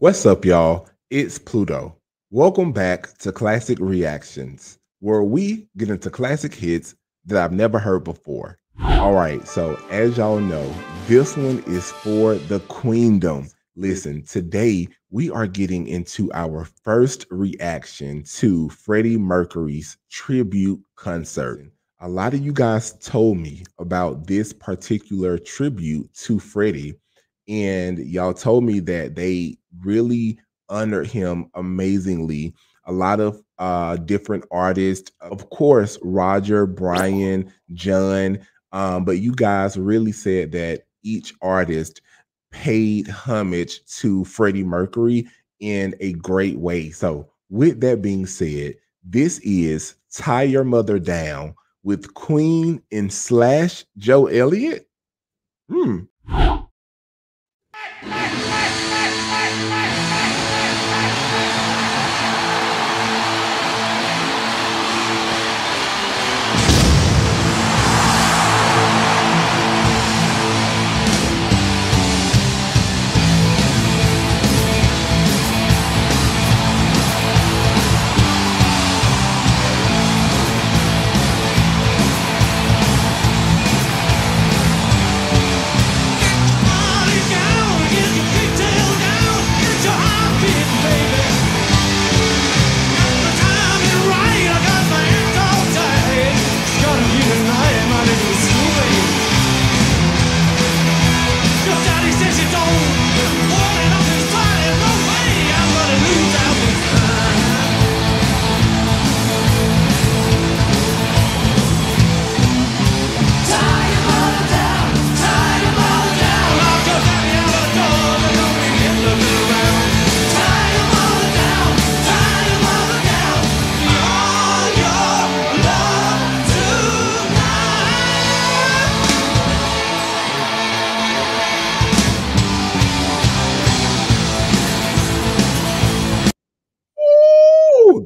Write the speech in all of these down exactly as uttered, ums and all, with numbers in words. What's up, y'all? It's Pluto. Welcome back to Classic Reactions, where we get into classic hits that I've never heard before. All right, so as y'all know, this one is for the Queendom. Listen, today we are getting into our first reaction to Freddie Mercury's tribute concert. A lot of you guys told me about this particular tribute to Freddie, and y'all told me that they really honored him amazingly. A lot of uh, different artists, of course, Roger, Brian, John, um, but you guys really said that each artist paid homage to Freddie Mercury in a great way. So with that being said, this is Tie Your Mother Down with Queen and Slash Joe Elliott. Hmm.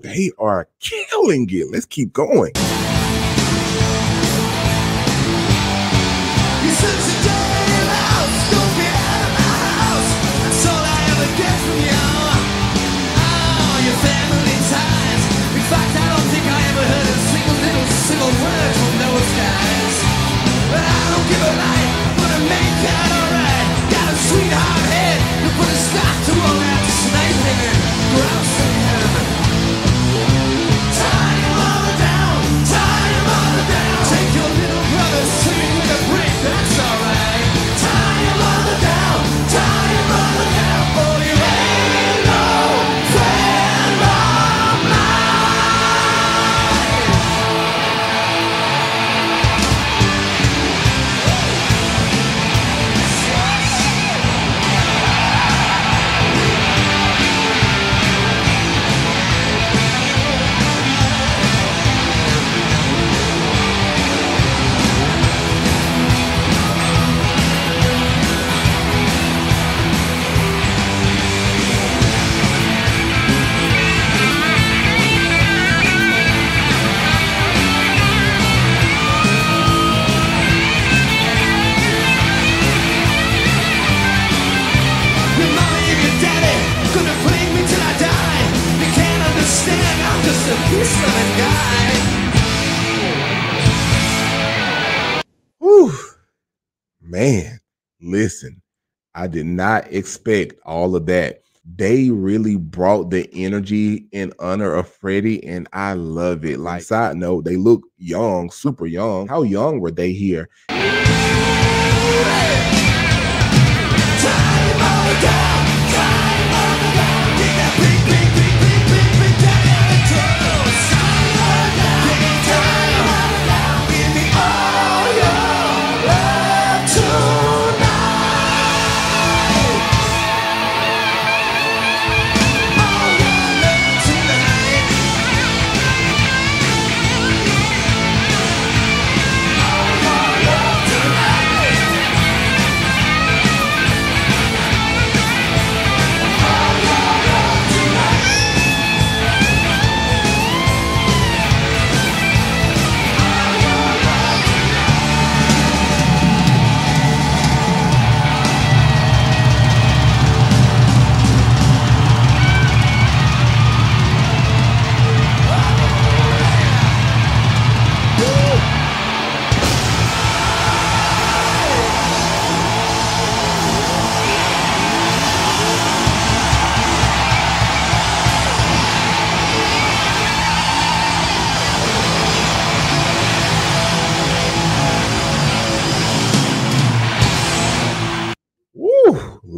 They are killing it. Let's keep going. Whew. Man, listen, I did not expect all of that. They really brought the energy in honor of Freddie, and I love it. Like, side note, they look young, super young. How young were they here?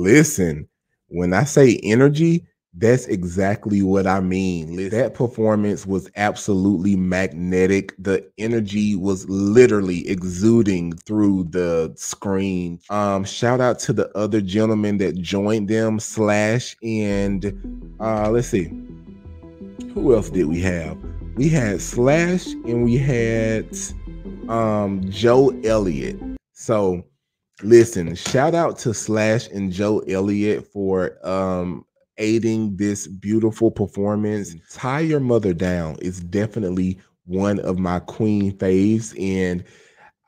Listen, when I say energy, that's exactly what I mean. Listen, that performance was absolutely magnetic. The energy was literally exuding through the screen. Um, shout out to the other gentlemen that joined them, Slash, and uh, let's see, who else did we have? We had Slash and we had um, Joe Elliott. So listen, shout out to Slash and Joe Elliott for um, aiding this beautiful performance. Tie Your Mother Down is definitely one of my Queen faves, and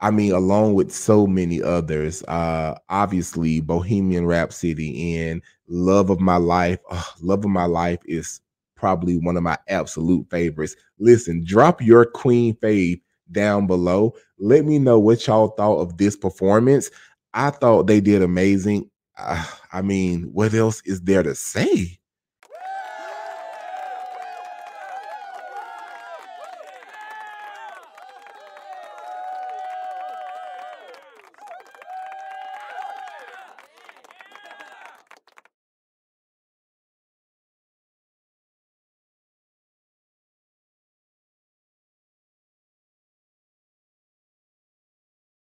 I mean, along with so many others, uh, obviously Bohemian Rhapsody and Love of My Life. Oh, Love of My Life is probably one of my absolute favorites. Listen, drop your Queen fave down below. Let me know what y'all thought of this performance. I thought they did amazing. Uh, I mean, what else is there to say?